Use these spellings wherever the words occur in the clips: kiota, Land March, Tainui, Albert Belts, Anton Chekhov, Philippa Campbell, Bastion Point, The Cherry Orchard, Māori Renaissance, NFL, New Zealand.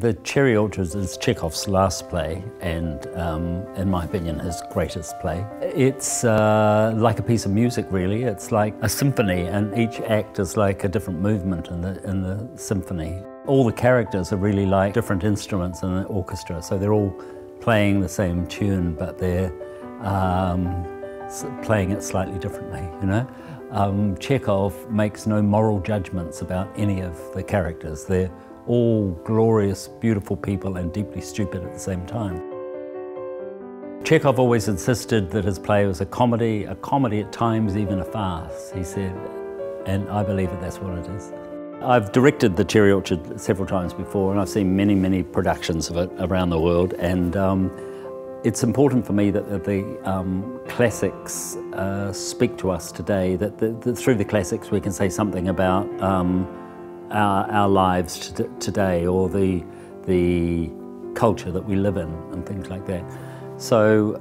The Cherry Orchard is Chekhov's last play and, in my opinion, his greatest play. It's like a piece of music, really. It's like a symphony, and each act is like a different movement in the symphony. All the characters are really like different instruments in the orchestra, so they're all playing the same tune, but they're playing it slightly differently, you know? Chekhov makes no moral judgments about any of the characters. They're all glorious, beautiful people and deeply stupid at the same time. Chekhov always insisted that his play was a comedy at times even a farce, he said, and I believe that that's what it is. I've directed The Cherry Orchard several times before, and I've seen many, many productions of it around the world, and it's important for me that the classics speak to us today, that through the classics we can say something about our lives today, or the culture that we live in and things like that. So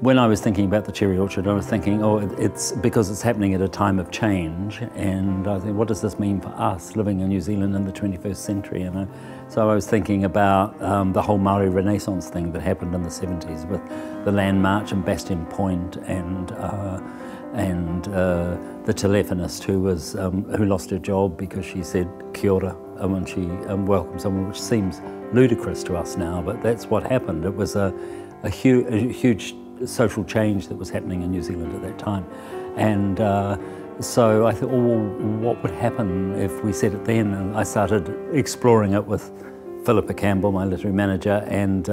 when I was thinking about The Cherry Orchard, I was thinking, oh, it's because it's happening at a time of change, and I think, what does this mean for us living in New Zealand in the 21st century? You know? So I was thinking about the whole Māori Renaissance thing that happened in the 70s with the Land March and Bastion Point, and the telephonist who was who lost her job because she said kiota when she welcomed someone, which seems ludicrous to us now, but that's what happened. It was a huge social change that was happening in New Zealand at that time, and so I thought, oh, well, what would happen if we said it then? And I started exploring it with Philippa Campbell, my literary manager, and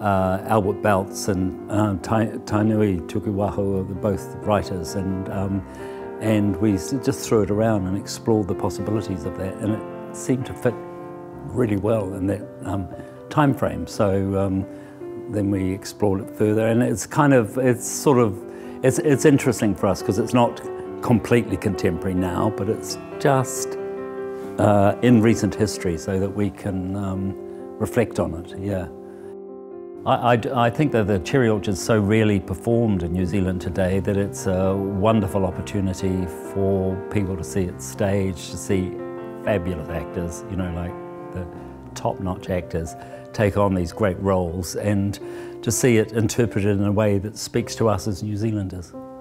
Albert Belts and Tainui Tukiwaho are both writers, and we just threw it around and explored the possibilities of that, and it seemed to fit really well in that time frame. So then we explored it further, and it's interesting for us because it's not completely contemporary now, but it's just in recent history so that we can reflect on it, yeah. I think that the Cherry Orchard is so rarely performed in New Zealand today that it's a wonderful opportunity for people to see it staged, to see fabulous actors, you know, like the top-notch actors take on these great roles, and to see it interpreted in a way that speaks to us as New Zealanders.